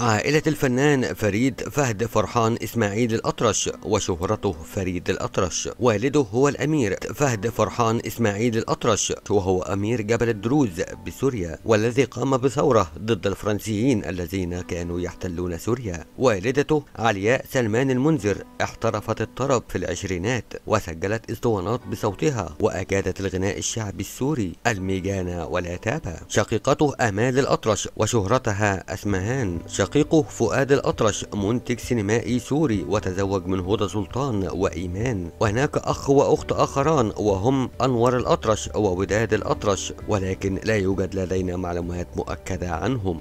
عائلة الفنان فريد فهد فرحان إسماعيل الأطرش وشهرته فريد الأطرش. والده هو الأمير فهد فرحان إسماعيل الأطرش، وهو أمير جبل الدروز بسوريا، والذي قام بثورة ضد الفرنسيين الذين كانوا يحتلون سوريا. والدته علياء سلمان المنذر احترفت الطرب في العشرينات، وسجلت اسطوانات بصوتها، وأجادت الغناء الشعبي السوري الميجانا والعتابة. شقيقته أمال الأطرش وشهرتها أسمهان. شقيقه فؤاد الأطرش منتج سينمائي سوري، وتزوج من هدى سلطان وإيمان. وهناك أخ وأخت آخران، وهم أنور الأطرش ووداد الأطرش، ولكن لا يوجد لدينا معلومات مؤكدة عنهم.